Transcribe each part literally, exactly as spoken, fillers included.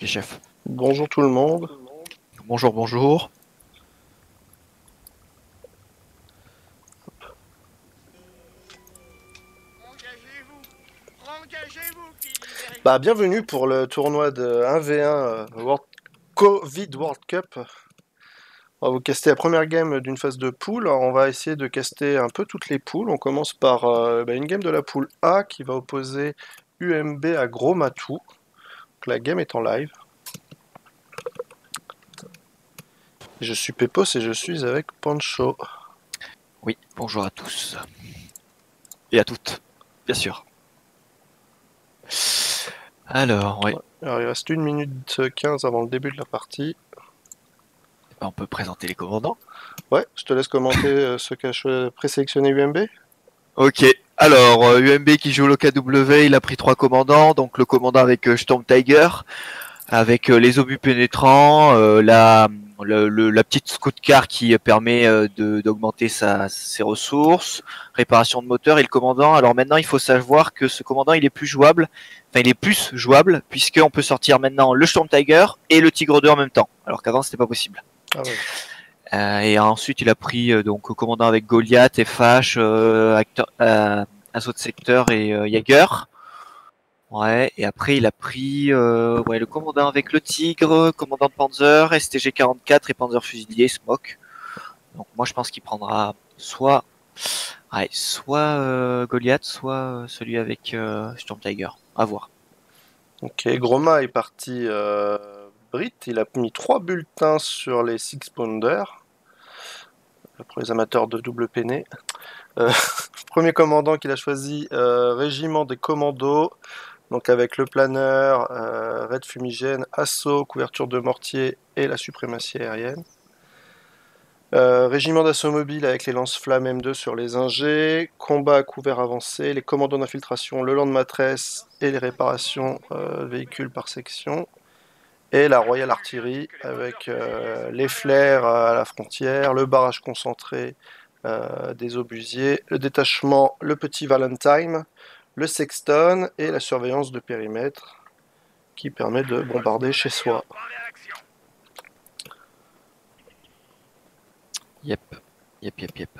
Ok, chef. Bonjour tout le monde. Bonjour, bonjour. Bah, bienvenue pour le tournoi de un v un World... Covid World Cup. On va vous caster la première game d'une phase de poule. Alors, on va essayer de caster un peu toutes les poules. On commence par euh, bah, une game de la poule A qui va opposer U M B à GrosMatou. Donc la game est en live. Je suis Pepaus et je suis avec Pancho. Oui, bonjour à tous. Et à toutes, bien sûr. Alors, oui. Alors, il reste une minute quinze avant le début de la partie. On peut présenter les commandants. Ouais, je te laisse commenter ce qu'a présélectionné U M B. Ok, alors euh, U M B qui joue au l'O K W, il a pris trois commandants. Donc le commandant avec euh, Sturmtiger, avec euh, les obus pénétrants, euh, la, le, le, la petite scout car qui permet euh, d'augmenter ses ressources, réparation de moteur et le commandant. Alors maintenant il faut savoir que ce commandant il est plus jouable, enfin il est plus jouable, puisqu'on peut sortir maintenant le Sturmtiger et le Tigre deux en même temps, alors qu'avant c'était pas possible. Ah ouais. Euh, et ensuite il a pris euh, donc commandant avec Goliath, F H, euh, acteur, euh, assaut de secteur et euh, Jäger. Ouais, et après il a pris euh, ouais, le commandant avec le Tigre, commandant de Panzer, S T G quarante-quatre et Panzer Fusilier, Smoke. Donc moi je pense qu'il prendra soit ouais, soit euh, Goliath, soit euh, celui avec euh, Sturmtiger. À voir. Ok, Groma est parti euh... il a mis trois bulletins sur les Six-Pounder pour les amateurs de double peiné. Euh, premier commandant qu'il a choisi, euh, régiment des commandos, donc avec le planeur, euh, raid fumigène, assaut, couverture de mortier et la suprématie aérienne. Euh, régiment d'assaut mobile avec les lance-flammes M deux sur les Ingés, combat à couvert avancé, les commandos d'infiltration, le Land Mattress et les réparations euh, véhicules par section. Et la Royal Artillery avec euh, les flares à la frontière, le barrage concentré euh, des obusiers, le détachement, le petit Valentine, le Sexton et la surveillance de périmètre qui permet de bombarder chez soi. Yep, yep, yep, yep.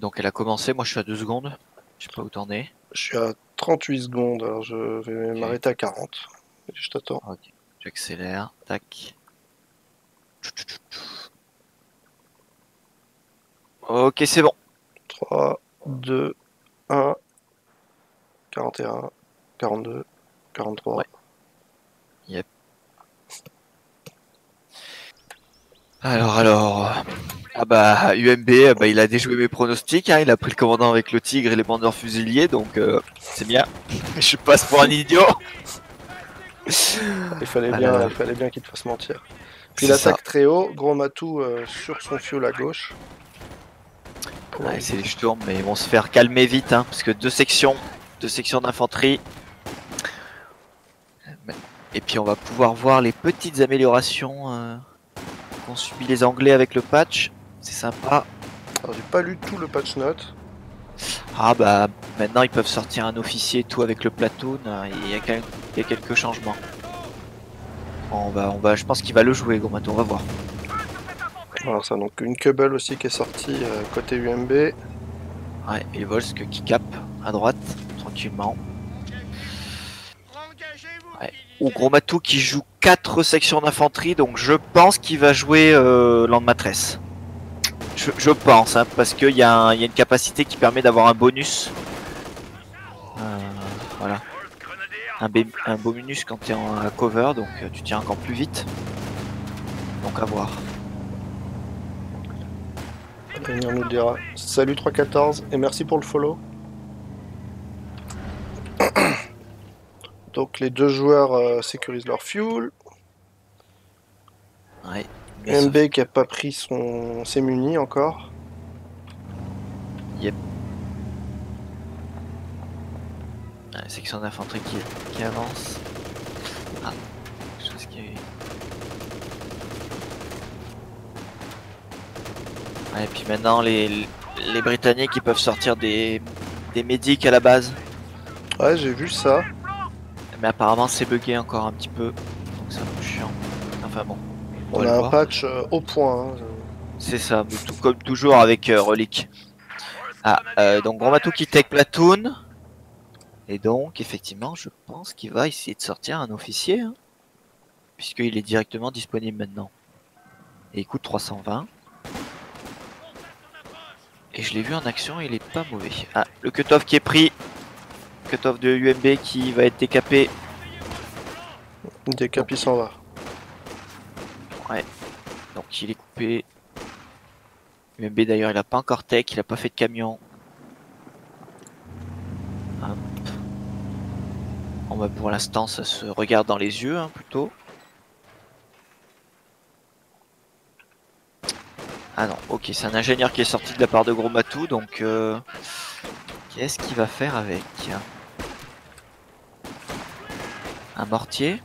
Donc elle a commencé, moi je suis à deux secondes, je sais pas où t'en es. Je suis à trente-huit secondes, alors je vais okay. m'arrêter à quarante. Je t'attends. Okay. J'accélère. Tac. Ok, c'est bon. trois, deux, un. quarante et un, quarante-deux, quarante-trois. Ouais. Yep. Alors, alors. Ah bah, U M B, bah, il a déjoué mes pronostics. Hein. Il a pris le commandant avec le Tigre et les Panzers Fusiliers. Donc, euh, c'est bien. Je passe pour un idiot. Il fallait bien, alors, il fallait bien qu'il te fasse mentir. Puis il attaque ça. Très haut, GrosMatou euh, sur son fuel à gauche. Ouais, c'est les Sturm, mais ils vont se faire calmer vite, hein, parce que deux sections, deux sections d'infanterie. Et puis on va pouvoir voir les petites améliorations euh, qu'ont subi les Anglais avec le patch. C'est sympa. Alors j'ai pas lu tout le patch note. Ah bah maintenant ils peuvent sortir un officier et tout avec le platoon, il y a, quand même, il y a quelques changements. On va, on va, je pense qu'il va le jouer GrosMatou, on va voir. Alors ça, donc une Kübel aussi qui est sortie euh, côté U M B. Ouais, et Volks qui cap à droite, tranquillement. Ouais. Ou GrosMatou qui joue quatre sections d'infanterie, donc je pense qu'il va jouer euh, Land Mattress. Je, je pense, hein, parce qu'il y, y a une capacité qui permet d'avoir un bonus. Euh, voilà. Un, bé, un bonus quand tu es en cover, donc tu tiens encore plus vite. Donc à voir. Et on nous dira salut trois cent quatorze et merci pour le follow. Donc les deux joueurs euh, sécurisent leur fuel. Ouais. M B qui a pas pris son... ses munis encore. Yep. Ah, section d'infanterie qui... qui avance. Ah, quelque chose qui... Ouais, et puis maintenant les... les Britanniques ils peuvent sortir des, des médics à la base. Ouais, j'ai vu ça. Mais apparemment c'est bugué encore un petit peu, donc c'est un peu chiant. Enfin bon. On, on a un voir. patch euh, au point. Hein. C'est ça, mais tout comme toujours avec euh, Relic. Ah, euh, donc GrosMatou qui tech platoon. Et donc effectivement je pense qu'il va essayer de sortir un officier. Hein, puisqu'il est directement disponible maintenant. Et il coûte trois cent vingt. Et je l'ai vu en action, il est pas mauvais. Ah, le cutoff qui est pris. Cutoff de U M B qui va être décapé. Décap, il s'en va. Ouais. Donc il est coupé. U M B d'ailleurs, il a pas encore tech, il a pas fait de camion. Hop. On va pour l'instant, ça se regarde dans les yeux hein, plutôt. Ah non, ok, c'est un ingénieur qui est sorti de la part de GrosMatou, donc euh, qu'est-ce qu'il va faire avec un mortier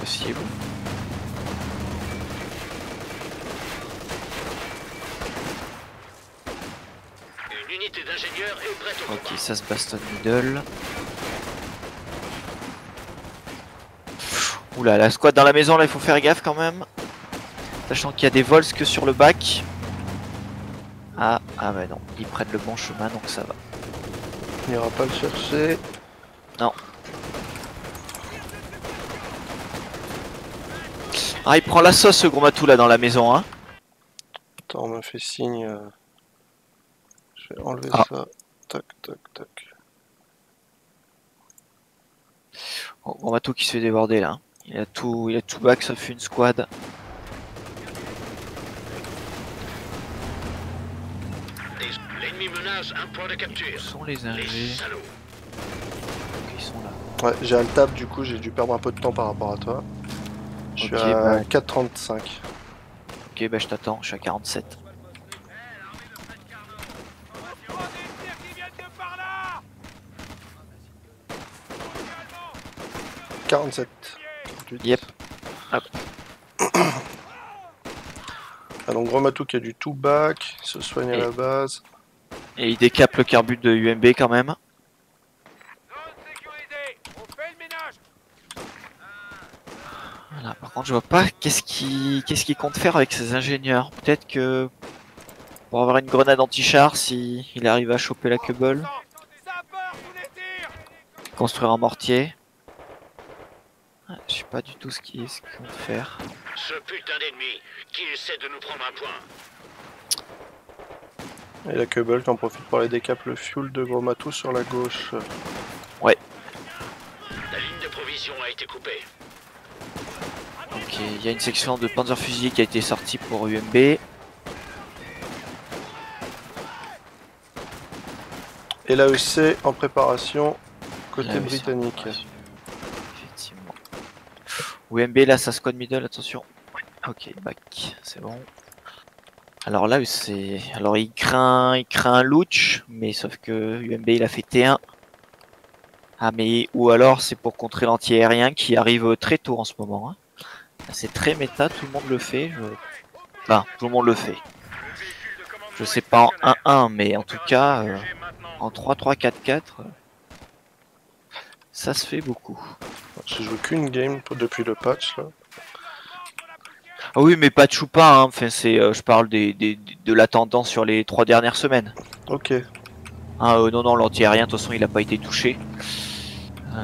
possible. Une unité d'ingénieur est prête au combat. Ok, ça se bastonne middle. Oula, la squad dans la maison là, il faut faire gaffe quand même. Sachant qu'il y a des Volks sur le bac. Ah, ah bah non, ils prennent le bon chemin donc ça va. Il n'ira pas le chercher. Non. Ah, il prend la sauce ce GrosMatou là dans la maison hein. Attends, on m'a fait signe. Je vais enlever ah. ça. Tac, tac, tac. Oh, GrosMatou qui se fait déborder là. Il a tout, il a tout back sauf une squad. Un point de capture. Où sont les ingés ? Ils sont là. Ouais, j'ai un tap du coup, j'ai dû perdre un peu de temps par rapport à toi. Je okay, suis à bah... quatre trente-cinq. Ok, bah je t'attends, je suis à quarante-sept. quarante-sept. Yep. Hop. Ah, donc GrosMatou qui a du tout back, il se soigne Et... à la base. Et il décape le carbu de U M B quand même. Voilà, par contre je vois pas qu'est-ce qu'il qu'est-ce qu'il compte faire avec ses ingénieurs. Peut-être que pour avoir une grenade anti-char si il arrive à choper la Kübel. Construire un mortier. Ah, je sais pas du tout ce qu'il ce qu'il compte faire. Ce putain d'ennemi qui essaie de nous prendre un point. Et la Kübel qui en profite pour aller décaper le fuel de GrosMatou sur la gauche. Ouais. La ligne de provision a été coupée. Ok, il y a une section de Panzer Fusilier qui a été sortie pour U M B. Et l'A E C en préparation côté britannique. Effectivement. U M B là, ça squad middle, attention. Ok, back, c'est bon. Alors là, c'est, alors il craint, il craint un louch, mais sauf que U M B il a fait T un. Ah mais ou alors c'est pour contrer l'anti-aérien qui arrive très tôt en ce moment. Hein. C'est très méta, tout le monde le fait. Je... Enfin, tout le monde le fait. Je sais pas en un un, mais en tout cas euh, en trois trois quatre quatre, ça se fait beaucoup. Je joue qu'une game depuis le patch là. Ah oui, mais patch ou pas, hein. Enfin, c'est, euh, je parle des, des, de la tendance sur les trois dernières semaines. Ok. Ah, euh, non, non, l'anti-aérien, de toute façon, il n'a pas été touché. Euh,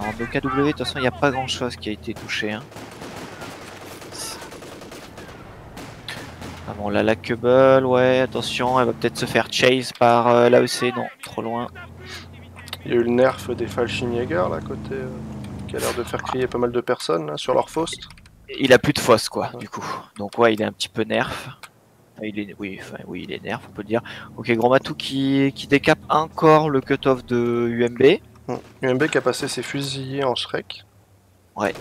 en E K W, de toute façon, il n'y a pas grand-chose qui a été touché. Hein. Ah bon, là, la Kübel, ouais, attention, elle va peut-être se faire chase par euh, l'A E C, non, trop loin. Il y a eu le nerf des Fallschirmjäger, là, côté, euh, qui a l'air de faire crier pas mal de personnes, là, sur leur Faust. Il a plus de fosse quoi, ouais. Du coup. Donc ouais, il est un petit peu nerf. Il est, oui, enfin, oui, il est nerf, on peut le dire. Ok, GrosMatou qui, qui décape encore le cut-off de U M B. Hum. U M B qui a passé ses fusillés en Schreck. Ouais,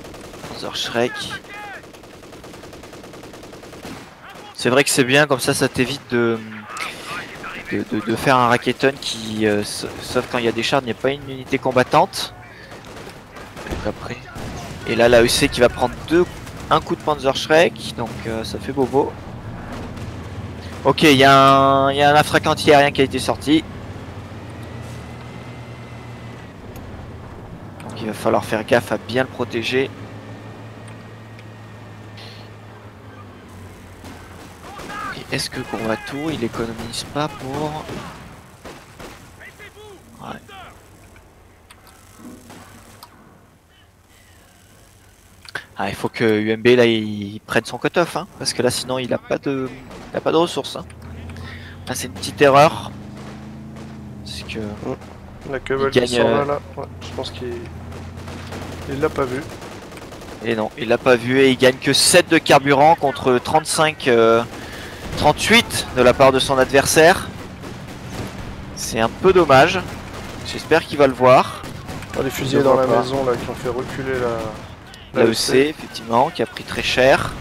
Panzerschreck. C'est vrai que c'est bien, comme ça, ça t'évite de, de, de, de faire un Rakete qui, euh, sauf quand il y a des chars, il n'y a pas une unité combattante. Donc après... Et là, l'A E C qui va prendre deux... Un coup de Panzerschreck, donc euh, ça fait bobo. Ok, il y, y a un affrac anti-aérien qui a été sorti. Donc il il va falloir faire gaffe à bien le protéger. Et est-ce que GrosMatou il économise pas pour... Ouais. Ah, il faut que U M B là il prenne son cut-off, hein, parce que là sinon il a pas de, il a pas de ressources. Hein. Là c'est une petite erreur. C'est que... Mmh. La Kübel il gagne, là, là. Ouais, je pense qu'il il l'a pas vu. Et non, il l'a pas vu et il gagne que sept de carburant contre trente-cinq, euh, trente-huit de la part de son adversaire. C'est un peu dommage. J'espère qu'il va le voir. Oh, les fusillés dans la pas. maison là qui ont fait reculer la A E C, effectivement, qui a pris très cher.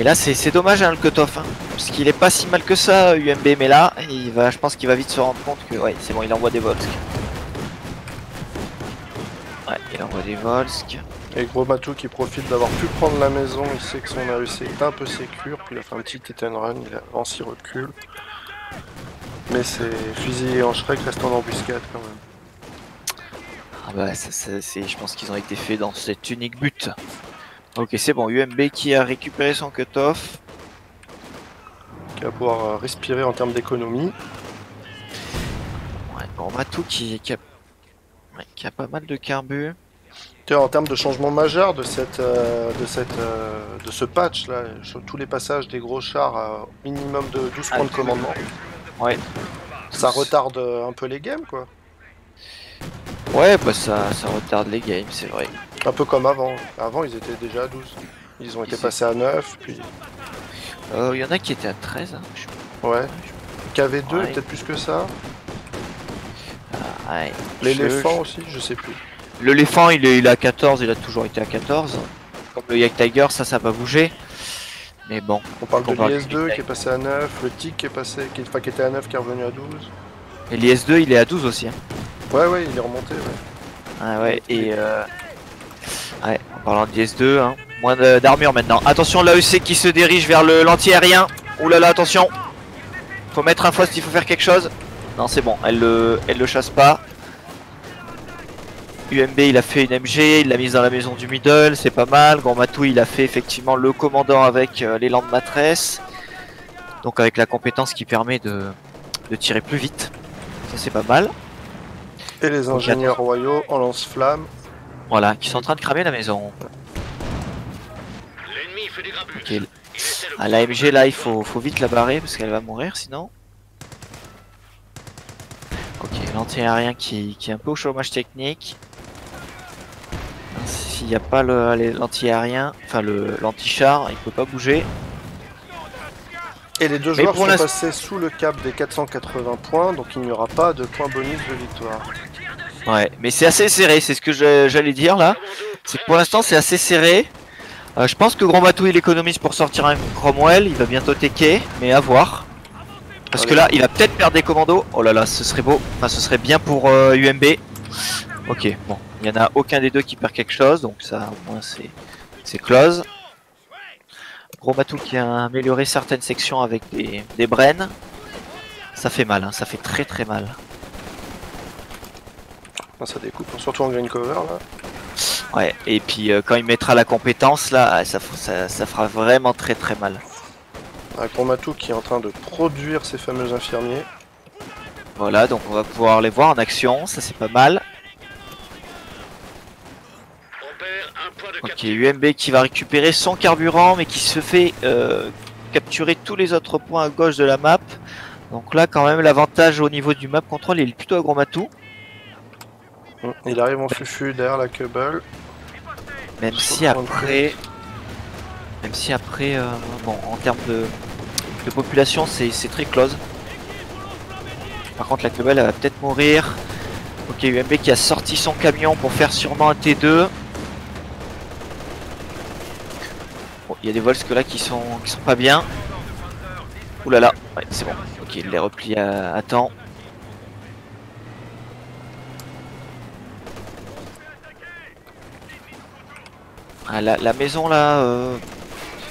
Et là c'est dommage hein, le cut-off, hein, parce qu'il est pas si mal que ça U M B, mais là il va, je pense qu'il va vite se rendre compte que ouais c'est bon, il envoie des Volks. Ouais, il envoie des Volks. Et GrosMatou qui profite d'avoir pu prendre la maison, il sait que son A E C est un peu sécure, puis il a fait un petit titan run, il avance, il recule. Mais c'est fusillés en Schreck restent en embuscade quand même. Ah bah ça, ça, je pense qu'ils ont été faits dans cet unique but. Ok, c'est bon, U M B qui a récupéré son cut-off. Qui va pouvoir respirer en termes d'économie. Ouais, bon, GrosMatou qui, qui, a... ouais, qui a pas mal de carbu. En termes de changement majeur de cette, euh, de, cette euh, de ce patch là, tous les passages des gros chars à minimum de douze ah, points de commandement. Ouais. Ça retarde un peu les games quoi. Ouais, bah ça, ça retarde les games, c'est vrai. Un peu comme avant. Avant, ils étaient déjà à douze. Ils ont été ils passés étaient... à neuf, puis... Il euh, y en a qui étaient à treize, hein. Je... Ouais. Je... K V deux, ouais. Peut-être plus que ça. Ah, ouais. L'éléphant je... aussi, je sais plus. L'éléphant, il est, il est à quatorze, il a toujours été à quatorze. Comme le Jagdtiger, ça, ça va bouger. Mais bon. On parle on de l'I S deux qui est passé à neuf, le Tigre qui est passé, qui, enfin, qui était à neuf, qui est revenu à douze. Et l'I S deux, il est à douze aussi, hein. Ouais, ouais, il est remonté, ouais. Ah ouais, et... Euh... Ouais, en parlant de D S deux, hein. Moins d'armure maintenant. Attention, l'A E C qui se dirige vers l'anti-aérien. Ouh là là, attention. Faut mettre un Faust, il faut faire quelque chose. Non, c'est bon, elle le, elle le chasse pas. U M B, il a fait une M G, il l'a mise dans la maison du middle, c'est pas mal. GrosMatou, il a fait effectivement le commandant avec euh, les Land Mattress. Donc avec la compétence qui permet de, de tirer plus vite. Ça, c'est pas mal. Et les ingénieurs donc, royaux en lance-flammes. Voilà, qui sont en train de cramer la maison. Fait des okay. À l'A M G là il faut, faut vite la barrer parce qu'elle va mourir sinon. Ok, l'anti-aérien qui, qui est un peu au chômage technique. S'il n'y a pas l'anti-aérien, enfin l'anti-char, il peut pas bouger. Et les deux joueurs sont la... passés sous le cap des quatre cent quatre-vingts points, donc il n'y aura pas de points bonus de victoire. Ouais, mais c'est assez serré, c'est ce que j'allais dire là. C'est que pour l'instant c'est assez serré. Euh, je pense que GrosMatou il économise pour sortir un Cromwell, il va bientôt tecker, mais à voir. Parce que là il va peut-être perdre des commandos. Oh là là, ce serait beau, enfin ce serait bien pour euh, U M B. Ok, bon, il n'y en a aucun des deux qui perd quelque chose, donc ça au moins c'est close. GrosMatou qui a amélioré certaines sections avec des, des Bren. Ça fait mal, hein, ça fait très très mal. Ça découpe, surtout en green cover là. Ouais, et puis euh, quand il mettra la compétence là, ça, ça, ça fera vraiment très très mal. GrosMatou qui est en train de produire ces fameux infirmiers. Voilà, donc on va pouvoir les voir en action, ça c'est pas mal. Ok, U M B qui va récupérer son carburant mais qui se fait euh, capturer tous les autres points à gauche de la map. Donc là quand même l'avantage au niveau du map control il est plutôt à GrosMatou. Il arrive en fufu derrière la Kübel. Même si après, même si après, euh, bon, en termes de, de population, c'est très close. Par contre, la Kübel elle va peut-être mourir. Ok, U M B qui a sorti son camion pour faire sûrement un T deux. Bon, il y a des Volks là qui sont qui sont pas bien. Ouh là là, ouais, c'est bon. Ok, il les replie à, à temps. Ah, la, la maison là, euh,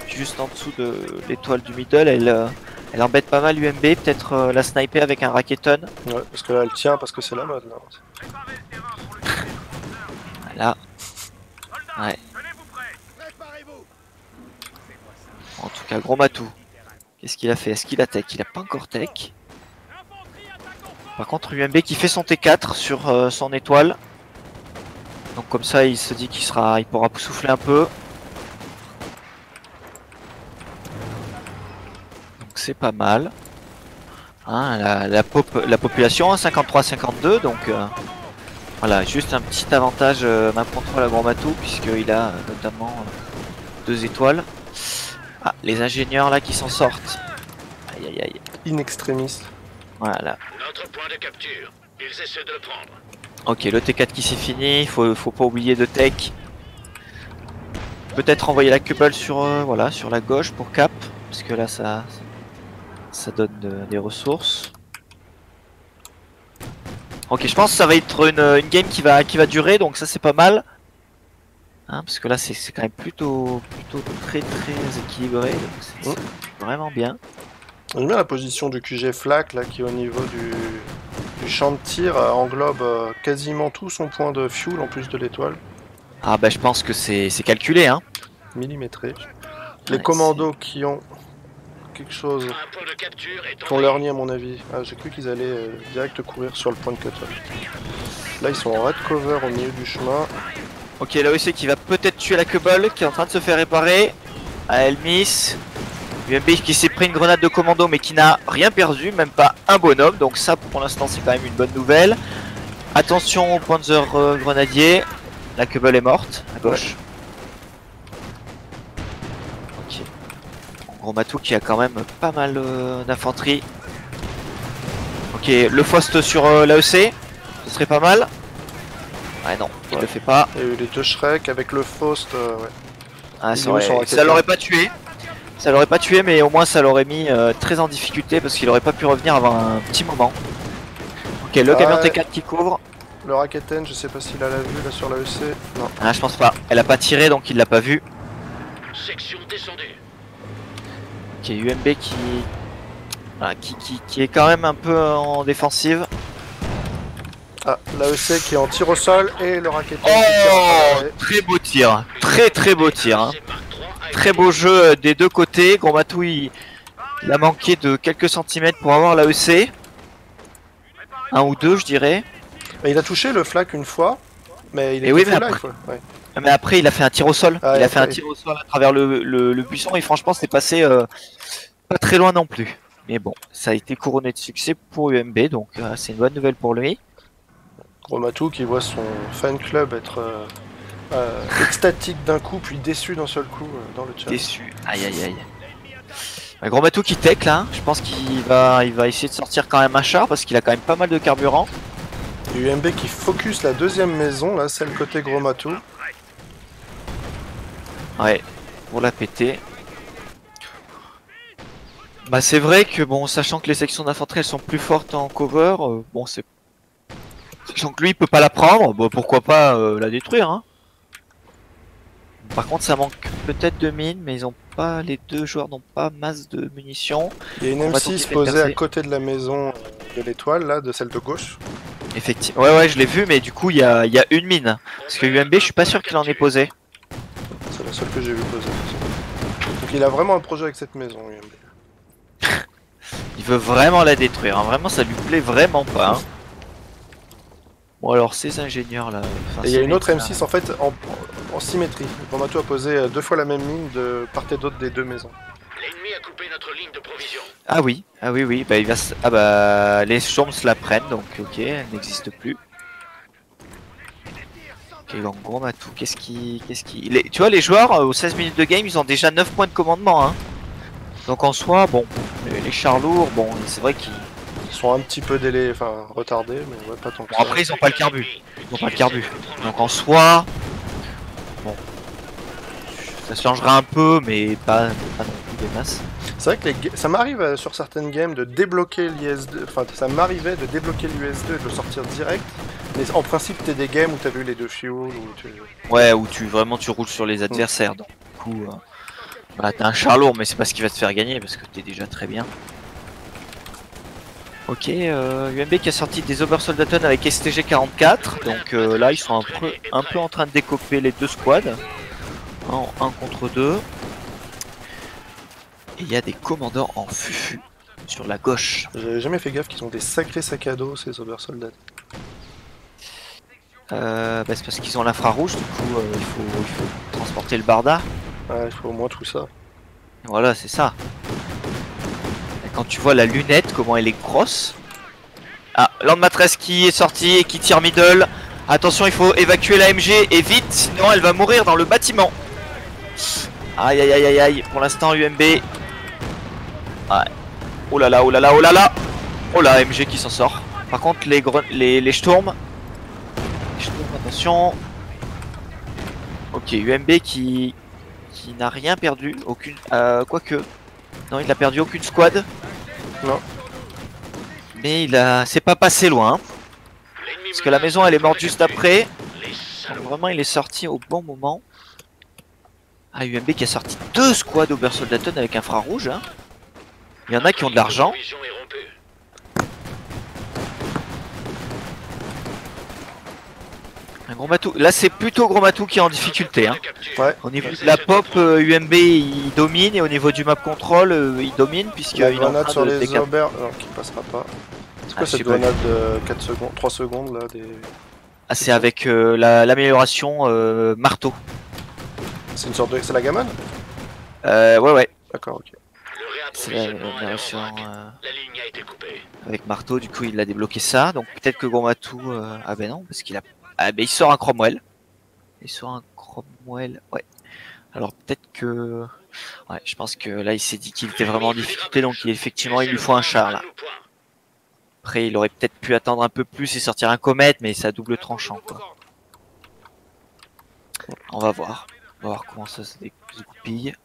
juste en dessous de l'étoile du middle, elle, euh, elle embête pas mal U M B, peut-être euh, la sniper avec un Rakete. Ouais, parce que là elle tient parce que c'est la mode là. Ouais. En tout cas, GrosMatou. Qu'est-ce qu'il a fait? Est-ce qu'il a tech? Il a pas encore tech. Par contre, U M B qui fait son T quatre sur euh, son étoile. Donc comme ça, il se dit qu'il sera, il pourra souffler un peu. Donc c'est pas mal. Hein, la, la, pop, la population, cinquante-trois cinquante-deux, donc euh, voilà, juste un petit avantage euh, main contre la GrosMatou, puisqu'il a euh, notamment euh, deux étoiles. Ah, les ingénieurs là qui s'en sortent. Aïe aïe aïe. In extremis. Voilà. Notre point de capture, ils essaient de le prendre. Ok, le T quatre qui s'est fini, faut, faut pas oublier de tech. Peut-être envoyer la Kübel sur, euh, voilà, sur la gauche pour cap, parce que là ça, ça donne de, des ressources. Ok, je pense que ça va être une, une game qui va, qui va durer, donc ça c'est pas mal. Hein, parce que là c'est quand même plutôt, plutôt très très équilibré, donc c'est oh. vraiment bien. On met la position du Q G Flak là qui au niveau du... Du champ de tir englobe quasiment tout son point de fuel en plus de l'étoile. Ah bah je pense que c'est calculé hein. Millimétré. Les ouais, commandos qui ont quelque chose, qui ont leur nid à mon avis. Ah, j'ai cru qu'ils allaient euh, direct courir sur le point de cutter. Là ils sont en red cover au milieu du chemin. Ok, là A E C qui va peut-être tuer la Kübel qui est en train de se faire réparer. Ah, elle miss. U M B qui s'est pris une grenade de commando mais qui n'a rien perdu, même pas un bonhomme, donc ça pour l'instant c'est quand même une bonne nouvelle. Attention au Panzer euh, grenadier, la Kübel est morte à gauche. Ok. GrosMatou qui a quand même pas mal euh, d'infanterie. Ok, le Faust sur euh, l'A E C, ce serait pas mal. Ah non, il ouais. le fait pas. Il y a eu les deux Schreck avec le Faust, euh, ouais. Ah, ça l'aurait pas tué. Ça l'aurait pas tué mais au moins ça l'aurait mis euh, très en difficulté parce qu'il aurait pas pu revenir avant un petit moment. Ok, le ah camion ouais. T quatre qui couvre. Le Raketen, je sais pas s'il a la vue là sur la E C. Non. Ah je pense pas, elle a pas tiré donc il l'a pas vu. Section descendue. Ok, U M B qui... Voilà, qui, qui, qui est quand même un peu en défensive. Ah, la E C qui est en tir au sol et le Raketen oh qui tire. Très beau tir, très très beau tir hein. Très beau jeu des deux côtés. GrosMatou il... il a manqué de quelques centimètres pour avoir l'A E C. Un ou deux je dirais. Il a touché le flak une fois, mais il est oui, mais, après... Ouais. mais après il a fait un tir au sol. Ah, il a fait un tir au sol à travers le, le, le buisson et franchement c'est passé euh, pas très loin non plus. Mais bon, ça a été couronné de succès pour U M B, donc euh, c'est une bonne nouvelle pour lui. GrosMatou qui voit son fan club être... Euh... Euh, extatique d'un coup, puis déçu d'un seul coup euh, dans le chat. Déçu, aïe aïe aïe. Bah, GrosMatou qui tech là, hein. Je pense qu'il va, il va essayer de sortir quand même un char parce qu'il a quand même pas mal de carburant. U M B qui focus la deuxième maison, là, celle côté GrosMatou. Ouais, pour la péter. Bah, c'est vrai que bon, sachant que les sections d'infanterie elles sont plus fortes en cover, euh, bon, c'est. Sachant que lui il peut pas la prendre, bah, pourquoi pas euh, la détruire, hein. Par contre ça manque peut-être de mines mais ils ont pas, les deux joueurs n'ont pas masse de munitions. Il y a une M six posée à côté de la maison de l'étoile là, de celle de gauche. Effectivement, ouais ouais je l'ai vu mais du coup il y a, y a une mine. Parce que U M B je suis pas sûr qu'il en ait posé. C'est la seule que j'ai vu poser. Donc il a vraiment un projet avec cette maison U M B. Il veut vraiment la détruire, hein. Vraiment ça lui plaît vraiment pas. Hein. Bon alors ces ingénieurs là... Il y a une autre M six là. En fait en, en symétrie. GrosMatou a posé deux fois la même ligne de part et d'autre des deux maisons. L'ennemi a coupé notre ligne de provision. Ah oui, ah oui oui, bah il va s... Ah bah les chambres la prennent donc ok, elle n'existe plus. Ok donc GrosMatou, qu'est-ce qui... qu'est-ce qui... Les... Tu vois les joueurs aux seize minutes de game ils ont déjà neuf points de commandement hein. Donc en soi bon, les chars lourds, bon c'est vrai qu'ils... Ils sont un petit peu délais, enfin retardés, mais ouais, pas tant que bon, ça. Après, ils ont pas le carbu. Ils ont pas le carbu. Donc en soi, bon, ça changera un peu, mais pas, pas non plus des masses. C'est vrai que les... ça m'arrive euh, sur certaines games de débloquer l'U S deux, enfin ça m'arrivait de débloquer l'U S deux et de le sortir direct. Mais en principe, t'es des games où t'as vu les deux fuels, ou tu... Ouais, où tu vraiment tu roules sur les adversaires. Mmh. Donc du coup, euh, bah, t'as un char lourd, mais c'est pas ce qui va te faire gagner parce que t'es déjà très bien. Ok, euh, U M B qui a sorti des Obersoldaten avec S T G quarante-quatre, donc euh, là ils sont un peu, un peu en train de décoper les deux squads, en un contre deux. Et il y a des commandants en fufu sur la gauche. J'avais jamais fait gaffe qu'ils ont des sacrés sacs à dos ces Obersoldaten. Euh, bah c'est parce qu'ils ont l'infrarouge, du coup euh, il, faut, il faut transporter le barda. Ouais, il faut au moins tout ça. Voilà, c'est ça. Et quand tu vois la lunette, comment elle est grosse. Ah, Land Mattress qui est sortie et qui tire middle. Attention, il faut évacuer la M G et vite, sinon elle va mourir dans le bâtiment. Aïe aïe aïe aïe aïe, pour l'instant U M B. Ah. Oh là là, oh là là, oh là là. Oh là, M G qui s'en sort. Par contre, les, les, les Sturm. Attention. Ok, U M B qui, qui n'a rien perdu, aucune, euh, quoique, non il n'a perdu aucune squad, non, mais il a, c'est pas passé loin, parce que la maison elle est morte juste après, donc vraiment il est sorti au bon moment. Ah, U M B qui a sorti deux squads Obersoldaten avec infrarouge, hein. Il y en a qui ont de l'argent. GrosMatou. Là c'est plutôt GrosMatou qui est en difficulté, hein. Ouais. Au niveau de la pop, euh, U M B il domine, et au niveau du map control euh, il domine, puisque il en a sur de les Ober... Alors, qui passera pas. C'est quoi ah, cette grenade de quatre secondes, trois secondes là des... Ah c'est avec euh, l'amélioration la, euh, marteau. C'est une sorte de... c'est la gammon. Euh ouais ouais. D'accord, ok. C'est l'amélioration euh... la ligne a été coupée. Avec marteau, du coup il a débloqué ça, donc peut-être que GrosMatou... Euh... Ah ben non, parce qu'il a... Ah bah il sort un Cromwell. Il sort un Cromwell, ouais. Alors peut-être que... Ouais, je pense que là il s'est dit qu'il était vraiment en difficulté, donc il, effectivement il lui faut un char là. Après il aurait peut-être pu attendre un peu plus et sortir un Comète, mais c'est à double tranchant quoi. On va voir. On va voir comment ça se découpille.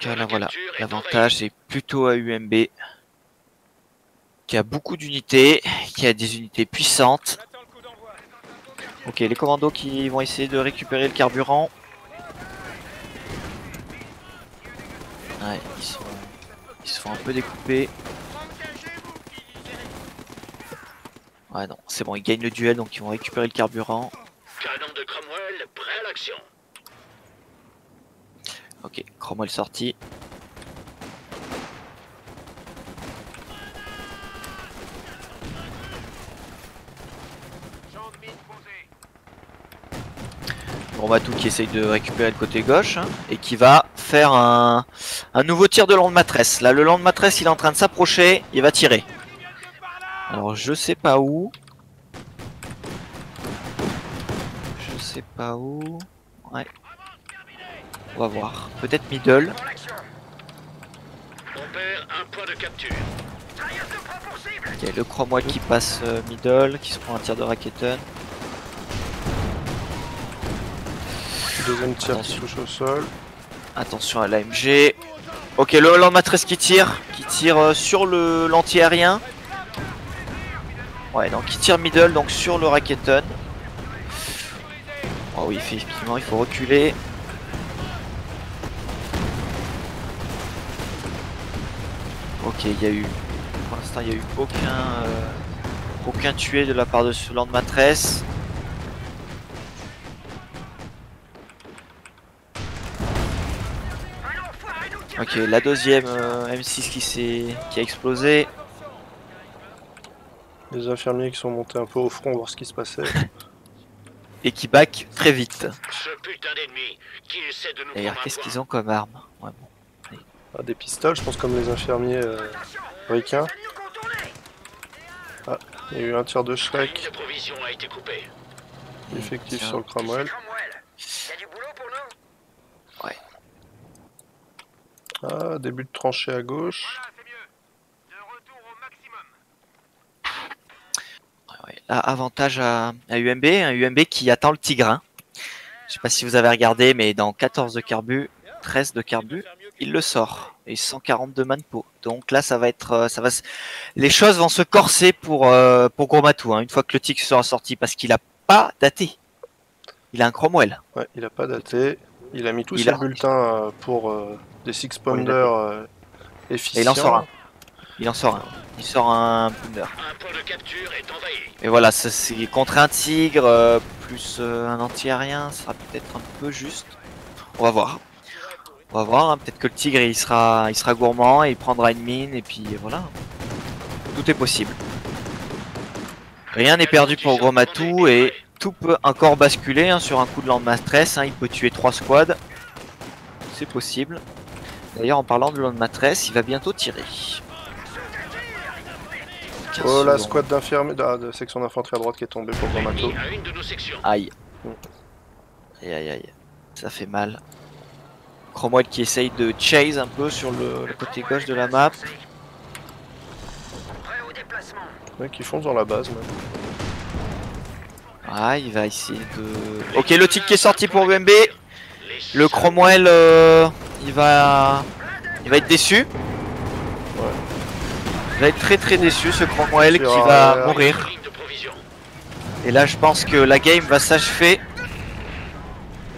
Car là voilà, l'avantage c'est plutôt à U M B, qui a beaucoup d'unités, qui a des unités puissantes. Ok, les commandos qui vont essayer de récupérer le carburant. Ouais, ils, sont... ils se font un peu découper. Ouais, non, c'est bon, ils gagnent le duel, donc ils vont récupérer le carburant. Ok, Cromwell sorti. GrosMatou qui essaye de récupérer le côté gauche, hein, et qui va faire un, un nouveau tir de Land Mattress. Là, le Land Mattress il est en train de s'approcher, il va tirer. Alors, je sais pas où. Je sais pas où. Ouais. On va voir. Peut-être middle. Il y a le Cromwell qui passe middle, qui se prend un tir de Rakete. Deuxième tir. Attention. Qui touche au sol. Attention à l'A M G. Ok, le Land Mattress qui tire. Qui tire sur le l'anti-aérien. Ouais, donc qui tire middle, donc sur le Raketen. Oh oui, effectivement, il faut reculer. Ok, il y a eu... Pour l'instant, il n'y a eu aucun... Euh, aucun tué de la part de ce Land Mattress. Ok, la deuxième euh, M six qui s'est qui a explosé. Les infirmiers qui sont montés un peu au front voir ce qui se passait. Et qui back très vite. Ce putain d'ennemi qui essaie de nous... D'ailleurs, qu'est-ce qu'ils ont comme arme? Ouais, bon. Ah, des pistoles, je pense, comme les infirmiers euh, américains. Ah, il y a eu un tir de Shrek. Effectif sur le Cromwell. Ah, début de tranchée à gauche. Ouais, là, avantage à, à U M B, un U M B qui attend le Tigre. Hein. Je sais pas si vous avez regardé, mais dans quatorze de carbu, treize de carbu, il le sort. Et cent quarante-deux manpo. Donc là, ça va être, ça va, les choses vont se corser pour euh, pour GrosMatou. Hein, une fois que le Tigre sera sorti, parce qu'il a pas daté. Il a un Cromwell. Ouais, il a pas daté. Il a mis tous il ses a... bulletins pour euh, des Six-Pounder euh, efficients. Et il en sort un. Il en sort un. il sort un Pounder. Et voilà, c'est contre un Tigre, euh, plus euh, un anti-aérien, sera peut-être un peu juste. On va voir. On va voir, hein. Peut-être que le Tigre il sera, il sera gourmand et il prendra une mine et puis voilà. Tout est possible. Rien n'est perdu pour GrosMatou et tout peut encore basculer, hein, sur un coup de Land Mattress, hein, il peut tuer trois squads. C'est possible. D'ailleurs, en parlant de Land Mattress, il va bientôt tirer. Oh, la squad d'infirmiers, ah, de section d'infanterie à droite qui est tombée pour GrosMatou. Aïe. Aïe aïe aïe. Ça fait mal. Cromwell qui essaye de chase un peu sur le, le côté gauche de la map. Ouais, qui fonce dans la base même. Ah, il va essayer de... Ok, le tick qui est sorti pour U M B. Le Cromwell, euh, il va... Il va être déçu. Ouais. Il va être très très déçu, ce Cromwell, qui va mourir. Et là, je pense que la game va s'achever.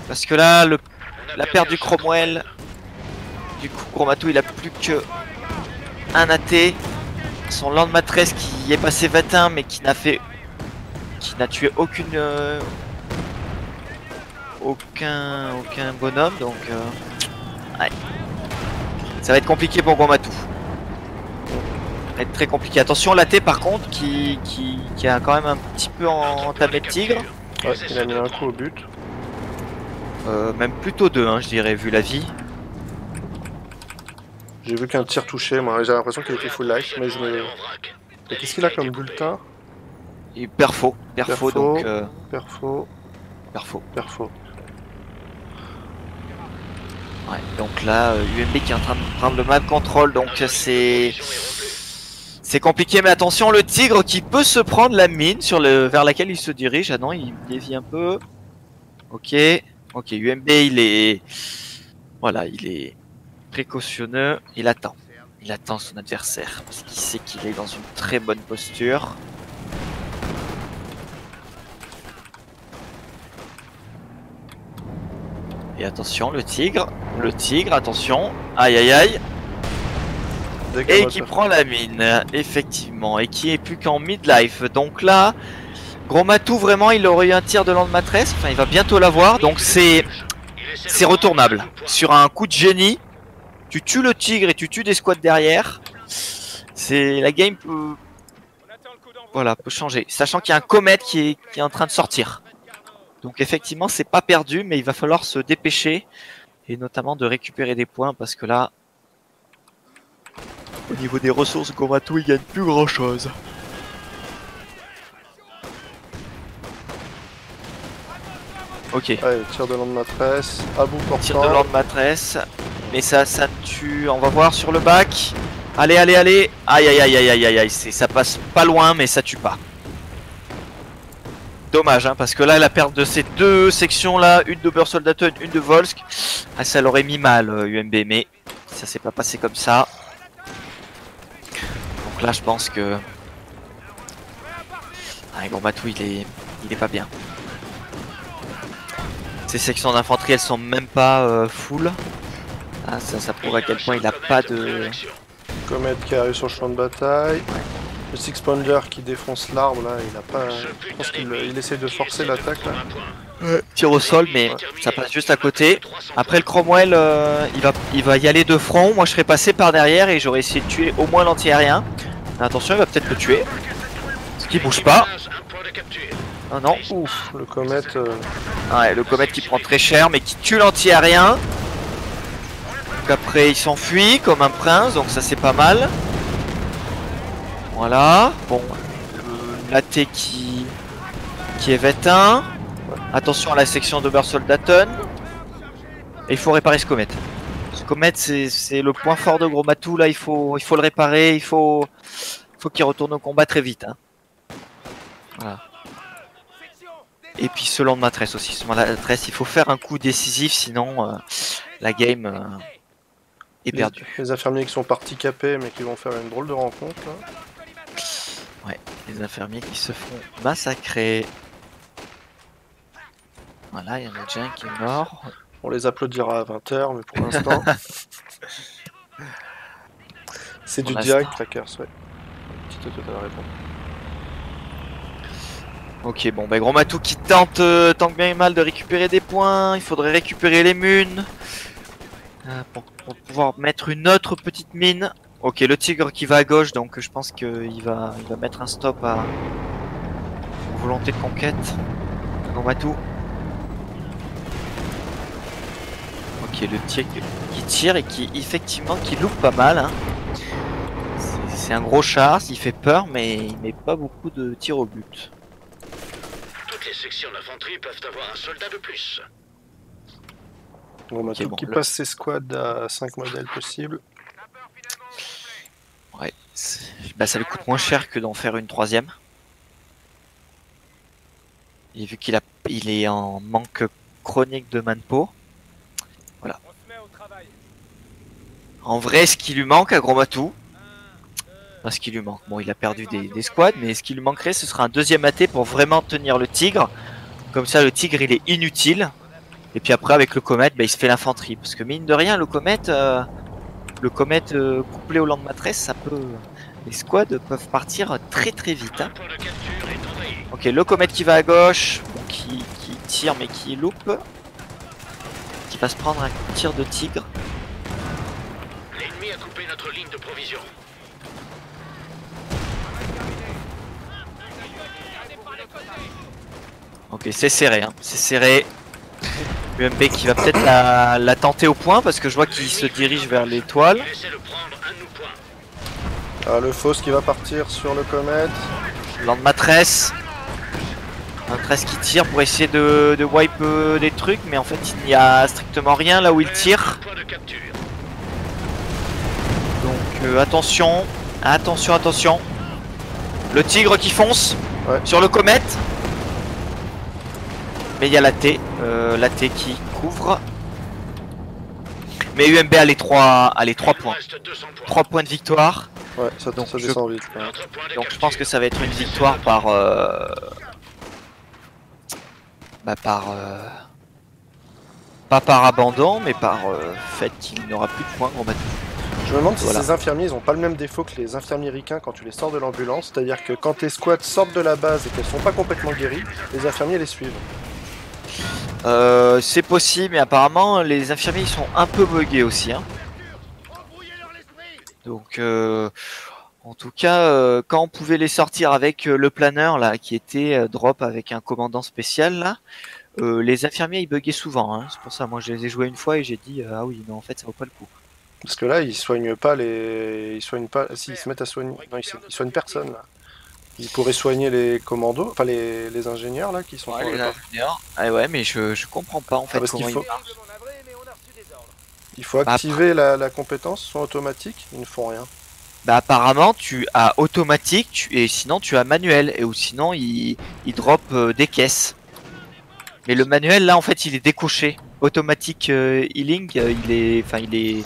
Parce que là, le... la perte du Cromwell. Du coup, GrosMatou, il a plus que un A T. Son Land Mattress qui est passé vingt et un mais qui n'a fait, qui n'a tué aucune, euh, aucun, aucun bonhomme, donc euh, ouais. Ça va être compliqué pour GrosMatou. Ça va être très compliqué. Attention l'A T par contre qui, qui, qui a quand même un petit peu entamé le Tigre. Ouais, il a mis un coup au but. Euh, même plutôt deux, hein, je dirais, vu la vie. J'ai vu qu'un tir touché, moi j'ai l'impression qu'il était full life, mais je me... Et qu'est-ce qu'il a comme bulletin? Il perfo, perfo, perfo donc... Euh... Perfo... Perfo... Perfo... Ouais, donc là, U M B qui est en train de prendre le map control, donc c'est... C'est compliqué, mais attention, le Tigre qui peut se prendre la mine sur le... vers laquelle il se dirige. Ah non, il dévie un peu... Ok... Ok, U M B il est... Voilà, il est... précautionneux, il attend. Il attend son adversaire parce qu'il sait qu'il est dans une très bonne posture. Et attention, le Tigre, le Tigre, attention, aïe aïe aïe. Et qui prend la mine, effectivement, et qui est plus qu'en midlife. Donc là, GrosMatou vraiment, il aurait eu un tir de Land Mattress, enfin il va bientôt l'avoir, donc c'est c'est retournable. Sur un coup de génie, tu tues le Tigre et tu tues des squads derrière. C'est... La game peut... Voilà, peut changer. Sachant qu'il y a un Comète qui est, qui est en train de sortir. Donc effectivement, c'est pas perdu, mais il va falloir se dépêcher. Et notamment de récupérer des points, parce que là... Au niveau des ressources, GrosMatou, il gagne plus grand chose. Ok. Allez, tir de Land Mattress. À bout portant. Tir de Land Mattress. Mais ça, ça tue, on va voir sur le bac. Allez, allez, allez. Aïe, aïe, aïe, aïe, aïe, aïe, aïe. Ça passe pas loin, mais ça tue pas. Dommage, hein, parce que là, la perte de ces deux sections-là, une d'Obersoldat, une de Volsk, ah, ça l'aurait mis mal, euh, U M B, mais ça s'est pas passé comme ça. Donc là, je pense que... Ah, GrosMatou, il est... il est pas bien. Ces sections d'infanterie, elles sont même pas euh, full. Ah, ça, ça prouve à quel point il n'a pas de... Comète qui arrive sur le champ de bataille. Ouais. Le Six-Pounder qui défonce l'arbre là, il a pas... Je pense qu'il il essaie de forcer l'attaque là. Ouais. Tire au sol mais ouais, ça passe juste à côté. Après le Cromwell, euh, il, va, il va y aller de front. Moi je serais passé par derrière et j'aurais essayé de tuer au moins l'anti-aérien. Attention, il va peut-être le tuer. Ce qui bouge pas. Oh non, ouf, le Comète... Euh... Ouais, le Comète qui prend très cher mais qui tue l'anti-aérien. Après il s'enfuit comme un prince, donc ça c'est pas mal. Voilà, bon, l'A T qui qui est vingt et un. Attention à la section d'Obersoldaten. Et il faut réparer ce Comète. Ce Comète c'est le point fort de GrosMatou là, il faut il faut le réparer, il faut faut qu'il retourne au combat très vite. Hein. Voilà. Et puis ce Land Mattress aussi, ce Land Mattress, il faut faire un coup décisif sinon euh, la game euh, est perdue. Les, les infirmiers qui sont partis capés mais qui vont faire une drôle de rencontre. Là. Ouais, les infirmiers qui se font massacrer. Voilà, il y en a déjà un qui est mort. On les applaudira à vingt heures mais pour l'instant... C'est du direct, Trackers, ouais. capacité totale à répondre. Ok, bon, bah GrosMatou qui tente euh, tant que bien et mal de récupérer des points. Il faudrait récupérer les munes euh, pour, pour pouvoir mettre une autre petite mine. Ok, le tigre qui va à gauche, donc je pense qu'il va, il va mettre un stop à volonté de conquête. GrosMatou. Ok, le tigre qui tire et qui effectivement qui loupe pas mal. Hein. C'est un gros char, il fait peur, mais il met pas beaucoup de tirs au but. Toutes les sections d'infanterie peuvent avoir un soldat de plus. GrosMatou okay, bon, qui le... passe ses squads à cinq modèles possibles. Ouais, bah ça lui coûte moins cher que d'en faire une troisième. Et vu qu'il a... il est en manque chronique de manpo, voilà. En vrai, ce qui lui manque à GrosMatou, enfin, ce qui lui manque, bon, il a perdu des, des squads, mais ce qui lui manquerait, ce sera un deuxième A T pour vraiment tenir le tigre. Comme ça, le tigre, il est inutile. Et puis après, avec le comète, bah, il se fait l'infanterie. Parce que mine de rien, le comète, euh, le comète euh, couplé au Land Mattress, ça peut, les squads peuvent partir très très vite. Hein. Ok, le comète qui va à gauche, bon, qui, qui tire mais qui loupe, qui va se prendre un tir de tigre. L'ennemi a coupé notre ligne de provision. Ok, c'est serré, hein. C'est serré. U M B qui va peut-être la, la tenter au point parce que je vois qu'il se dirige vers l'étoile. Ah, le Fausse qui va partir sur le comète. Land Mattress. Mattress qui tire pour essayer de, de wipe euh, des trucs, mais en fait il n'y a strictement rien là où il tire. Donc euh, attention, attention, attention. Le tigre qui fonce ouais. Sur le comète. Mais il y a la T, euh, la T qui couvre. Mais U M B a les trois, a les trois points. trois points de victoire. Ouais, ça, donc, ça je... descend vite. Ouais. Donc je pense que ça va être une victoire par... Euh... Bah par... Euh... Pas par abandon, mais par euh... fait qu'il n'aura plus de points en battu. Je me demande si voilà. Ces infirmiers, ils ont pas le même défaut que les infirmiers ricains quand tu les sors de l'ambulance. C'est-à-dire que quand tes squads sortent de la base et qu'elles sont pas complètement guéries, les infirmiers les suivent. Euh, c'est possible, mais apparemment les infirmiers ils sont un peu buggés aussi. Hein. Donc, euh, en tout cas, euh, quand on pouvait les sortir avec euh, le planeur là, qui était euh, drop avec un commandant spécial là, euh, les infirmiers ils buggaient souvent. Hein. C'est pour ça, moi je les ai joués une fois et j'ai dit euh, ah oui, non en fait ça vaut pas le coup. Parce que là ils soignent pas les, ils soignent pas, s'ils se mettent à soigner, non ils soignent personne là. Ils pourraient soigner les commandos, enfin les, les ingénieurs là qui sont ouais, les ingénieurs. Ah ouais mais je, je comprends pas en fait ah, parce comment il faut... Il faut activer bah, la, la compétence, soit automatique, ils ne font rien. Bah apparemment tu as automatique tu... et sinon tu as manuel et ou sinon ils il drop euh, des caisses. Mais le manuel là en fait il est décoché. Automatique euh, healing euh, il est, enfin il est,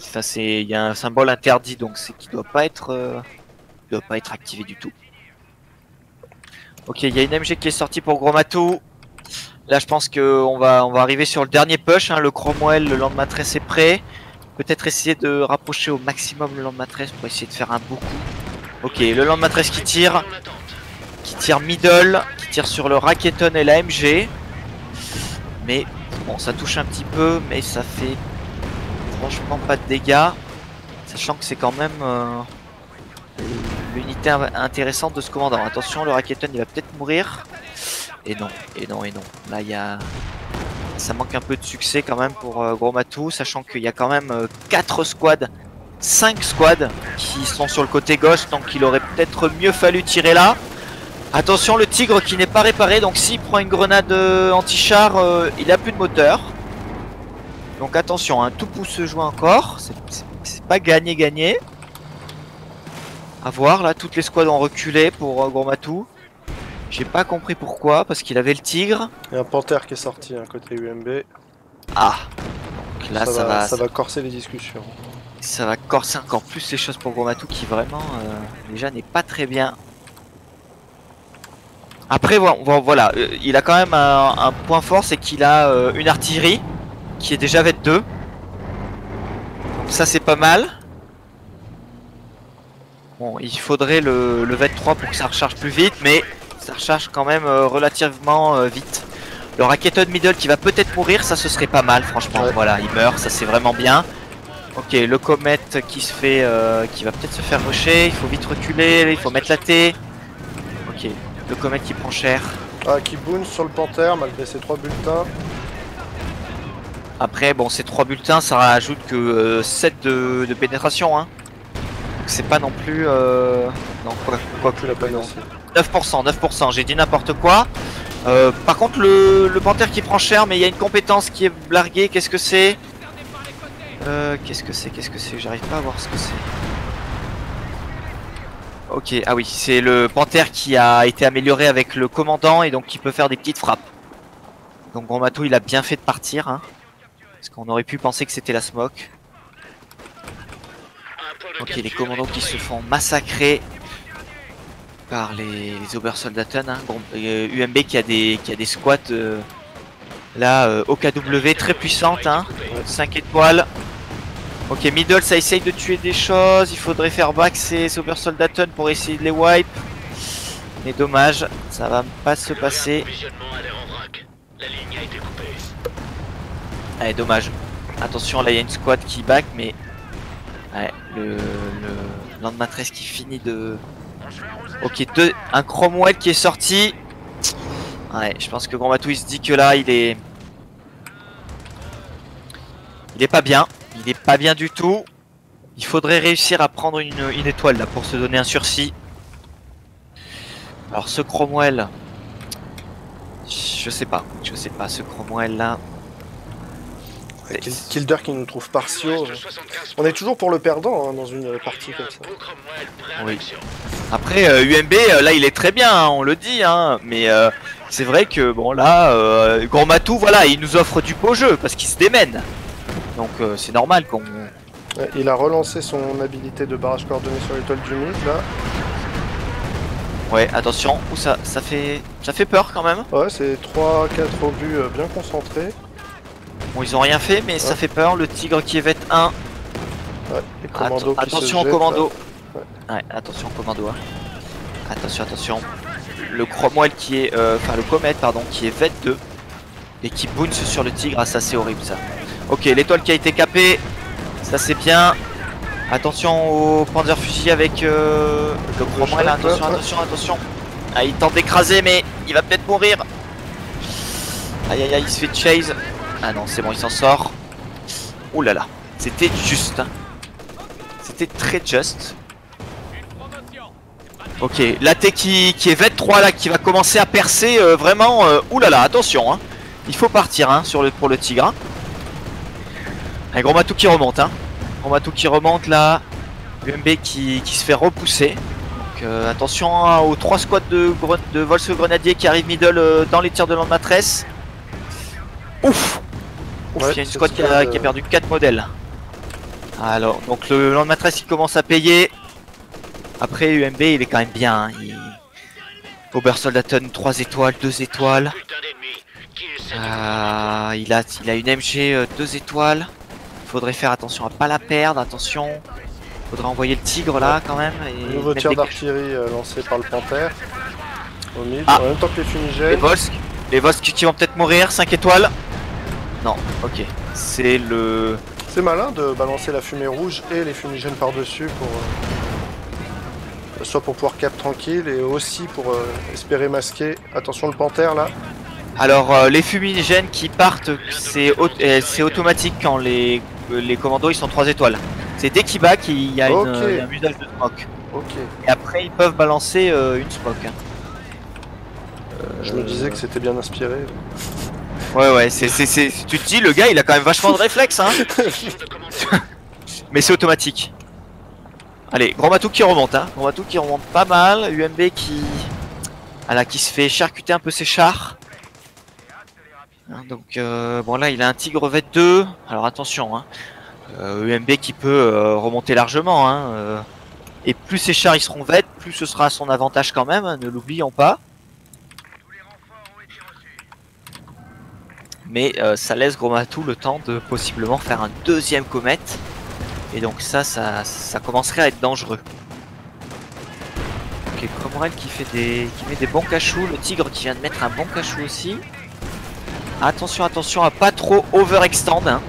enfin c'est, il y a un symbole interdit donc c'est qui doit pas être. Euh... Il doit pas être activé du tout. Ok, il y a une M G qui est sortie pour GrosMatou. Là, je pense qu'on va, on va arriver sur le dernier push. Hein, le Cromwell, le Land Mattress est prêt. Peut-être essayer de rapprocher au maximum le Land Mattress pour essayer de faire un beau coup. Ok, le Land Mattress qui tire. Qui tire middle. Qui tire sur le Rakete et la M G. Mais bon, ça touche un petit peu. Mais ça fait franchement pas de dégâts. Sachant que c'est quand même... Euh... l'unité intéressante de ce commandant. Attention, le Raketen il va peut-être mourir. Et non, et non, et non. Là, il y a... ça manque un peu de succès quand même pour euh, GrosMatou, sachant qu'il y a quand même euh, quatre squads, cinq squads qui sont sur le côté gauche, donc il aurait peut-être mieux fallu tirer là. Attention, le tigre qui n'est pas réparé, donc s'il prend une grenade euh, anti-char, euh, il a plus de moteur. Donc attention, hein, tout pousse se joue encore. C'est pas gagné, gagné. A voir, là, toutes les squads ont reculé pour euh, GrosMatou. J'ai pas compris pourquoi, parce qu'il avait le tigre. Il y a un Panther qui est sorti, hein, côté U M B. Ah, donc là, ça, ça, va, va, ça, ça va corser les discussions. Ça va corser encore plus les choses pour GrosMatou, qui vraiment, euh, déjà, n'est pas très bien. Après, bon, voilà, euh, il a quand même un, un point fort, c'est qu'il a euh, une artillerie, qui est déjà V deux. Donc ça, c'est pas mal. Bon, il faudrait le, le vingt-trois pour que ça recharge plus vite, mais ça recharge quand même euh, relativement euh, vite. Le Rakete de middle qui va peut-être mourir, ça ce serait pas mal franchement, ouais. Voilà, il meurt, ça c'est vraiment bien. Ok, le comète qui se fait, euh, qui va peut-être se faire rusher, il faut vite reculer, il faut mettre la T. Ok, le comète qui prend cher. Ah, qui boune sur le Panther malgré ses trois bulletins. Après, bon, ces trois bulletins, ça rajoute que euh, sept de, de pénétration, hein. C'est pas non plus... Euh... Non, quoi, quoi que la pénétration. neuf pour cent, neuf pour cent, j'ai dit n'importe quoi. Euh, par contre, le, le Panther qui prend cher, mais il y a une compétence qui est larguée, qu'est-ce que c'est euh, Qu'est-ce que c'est Qu'est-ce que c'est J'arrive pas à voir ce que c'est. Ok, ah oui, c'est le Panther qui a été amélioré avec le commandant et donc qui peut faire des petites frappes. Donc GrosMatou, il a bien fait de partir, hein. Parce qu'on aurait pu penser que c'était la smoke. Ok, les commandos qui se font massacrer par les, les Obersoldaten, hein, U M B qui a des, qui a des squats euh, là, euh, O K W très puissante, hein, cinq étoiles. Ok, middle ça essaye de tuer des choses, il faudrait faire back ces Obersoldaten pour essayer de les wipe. Mais dommage, ça va pas se passer. Allez, dommage. Attention, là il y a une squad qui back, mais ouais, le, le Land Mattress qui finit de... Ok, deux... un Cromwell qui est sorti. Ouais, je pense que GrosMatou il se dit que là il est... Il est pas bien, il est pas bien du tout. Il faudrait réussir à prendre une, une étoile là pour se donner un sursis. Alors ce Cromwell... Je sais pas, je sais pas ce Cromwell là... Kilder qui nous trouve partiaux. On est toujours pour le perdant hein, dans une partie comme ça. Oui. Après euh, U M B là il est très bien, hein, on le dit, hein, mais euh, c'est vrai que bon là, euh, GrosMatou voilà, il nous offre du beau jeu parce qu'il se démène. Donc euh, c'est normal qu'on... Il a relancé son habilité de barrage coordonné sur l'étoile du mur là. Ouais, attention, où ça, ça fait, ça fait peur quand même. Ouais, c'est trois quatre obus euh, bien concentrés. Bon, ils ont rien fait, mais ouais. Ça fait peur. Le tigre qui est vingt et un. Ouais, les commandos At qui attention se au commando. Ouais. Ouais, attention au commando. Hein. Attention, attention. Le Cromwell qui est. Euh, enfin, le comète, pardon, qui est vingt-deux. Et qui bounce sur le tigre. Ah, ça, c'est horrible ça. Ok, l'étoile qui a été capée. Ça, c'est bien. Attention au Panzer Fusilier avec euh, le Cromwell. Le attention, peur, attention, ouais. attention. Ah, il tente d'écraser, mais il va peut-être mourir. Aïe, aïe, aïe, il se fait chase. Ah non, c'est bon, il s'en sort. Oh là là, c'était juste. C'était très juste. Ok, la T qui, qui est vingt-trois là, qui va commencer à percer euh, vraiment. Euh, Ouh là là, attention, hein. Il faut partir hein, sur le, pour le tigre. Un GrosMatou qui remonte, hein. GrosMatou qui remonte là. U M B qui, qui se fait repousser. Donc euh, attention hein, aux trois squads de, de Volks Grenadier qui arrivent middle euh, dans les tirs de Land Mattress. Ouf! Ouf, ouais, il y a une squad qui a, de... qui a perdu quatre modèles. Alors, donc le Land Mattress il commence à payer. Après, U M B il est quand même bien. Hein. Il... Obersoldaten, trois étoiles, deux étoiles. Euh, il, a, il a une M G, deux étoiles. Il faudrait faire attention à pas la perdre. Attention, il faudrait envoyer le tigre là quand même. Et nouveau tir d'artillerie des... lancé par le Panther. Au milieu, ah. En même temps que les fumigènes. Les Volks, les Volks qui vont peut-être mourir, cinq étoiles. Non, ok. C'est le... C'est malin de balancer la fumée rouge et les fumigènes par-dessus pour... Euh, soit pour pouvoir cap tranquille et aussi pour euh, espérer masquer. Attention le Panther là. Alors euh, les fumigènes qui partent, c'est au euh, automatique quand les, euh, les commandos ils sont trois étoiles. C'est dès qu'ils back, il y a okay. une, euh, un usage de smoke. Okay. Et après ils peuvent balancer euh, une smoke. Hein. Je me disais que c'était bien inspiré. Ouais ouais, c'est c'est tu te dis le gars il a quand même vachement de réflexe hein. Mais c'est automatique. Allez, GrosMatou qui remonte hein, GrosMatou qui remonte pas mal, U M B qui ah là, qui se fait charcuter un peu ses chars. Hein, donc euh, bon là il a un tigre vingt-deux. Alors attention hein. Euh, U M B qui peut euh, remonter largement hein. Euh, et plus ses chars ils seront vingt, plus ce sera à son avantage quand même, hein, ne l'oublions pas. Mais euh, ça laisse GrosMatou le temps de possiblement faire un deuxième comète. Et donc ça, ça, ça commencerait à être dangereux. Ok, Cromwell qui fait des, qui met des bons cachous, le tigre qui vient de mettre un bon cachou aussi. Attention, attention à pas trop overextend. Hein.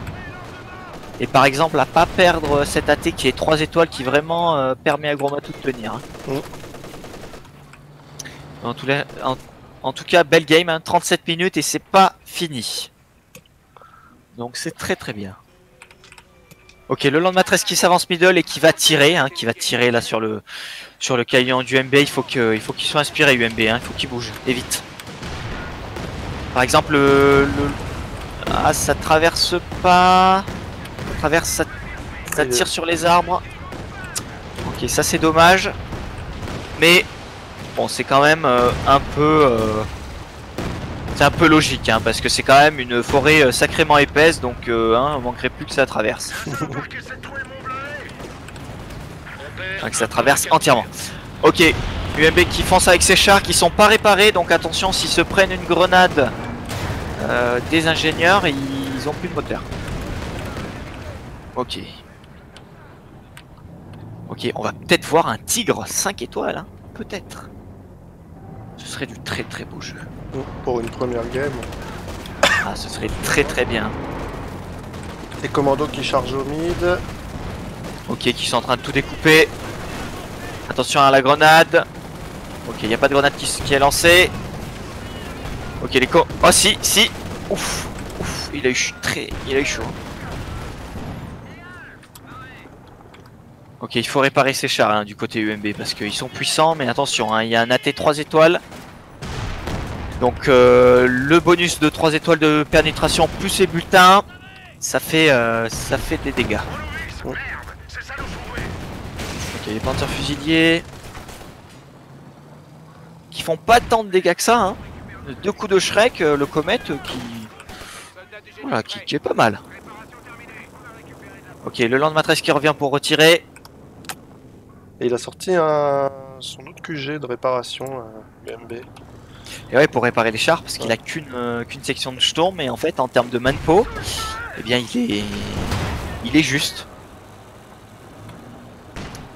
Et par exemple à pas perdre cette A T qui est trois étoiles qui vraiment euh, permet à GrosMatou de tenir. Hein. Mmh. En, tout la, en, en tout cas, belle game, hein, trente-sept minutes et c'est pas fini. Donc c'est très très bien. Ok, le Land Mattress qui s'avance middle et qui va tirer, hein, qui va tirer là sur le sur le caillon du U M B. Il faut que, il faut qu'il soit inspiré U M B, hein, il faut qu'il bouge et vite. Par exemple, le, le... ah ça traverse pas, ça traverse, ça, ça tire sur les arbres. Ok, ça c'est dommage, mais bon c'est quand même euh, un peu, euh... c'est un peu logique, hein, parce que c'est quand même une forêt euh, sacrément épaisse, donc euh, hein, on manquerait plus que ça traverse. Enfin, que ça traverse entièrement. Ok. U M B qui fonce avec ses chars qui sont pas réparés, donc attention s'ils se prennent une grenade euh, des ingénieurs, ils ont plus de moteur. Ok. Ok, on va peut-être voir un tigre cinq étoiles, hein. Peut-être. Ce serait du très très beau jeu. Pour une première game. Ah, ce serait très très bien. Les commandos qui chargent au mid. Ok, qui sont en train de tout découper. Attention à la grenade. Ok, il n'y a pas de grenade qui, qui est lancée. Ok, les co... Oh si, si. Ouf, ouf, il a eu très... Il a eu chaud. Ok, il faut réparer ses chars, hein, du côté U M B, parce qu'ils sont puissants, mais attention, hein, il y a un A T trois étoiles. Donc euh, le bonus de trois étoiles de pénétration plus les bulletins, ça fait, euh, ça fait des dégâts. Oh. Ok, les Panzer Fusilier qui font pas tant de dégâts que ça, hein. Deux coups de Shrek, euh, le comète euh, qui... Voilà, qui, qui est pas mal. Ok, le Land Mattress qui revient pour retirer. Et il a sorti un... son autre Q G de réparation, euh, U M B. Et ouais, pour réparer les chars, parce qu'il ouais. a qu'une euh, qu'une section de Sturm, mais en fait, en termes de manpo, eh bien, il est... il est juste.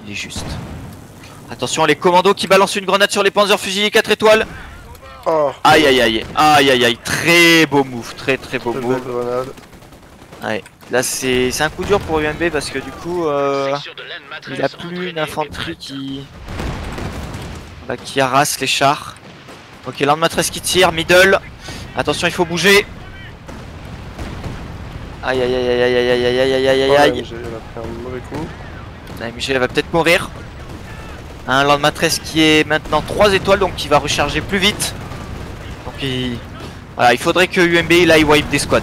Il est juste. Attention, les commandos qui balancent une grenade sur les Panzer Fusilier quatre étoiles. Oh. Aïe, aïe, aïe, aïe, aïe, aïe, très beau move, très très beau très move. Ouais. Là c'est un coup dur pour U M B parce que du coup euh, il a plus une infanterie qui bah, qui harasse les chars. Ok, Land Mattress qui tire, middle. Attention, il faut bouger. Aïe aïe aïe aïe aïe aïe aïe aïe aïe aïe aïe. M G, elle a pris un mauvais coup. La M G elle va peut-être mourir. Un Land Mattress qui est maintenant trois étoiles donc qui va recharger plus vite. Donc il, voilà, il faudrait que U M B il aille wipe des squads.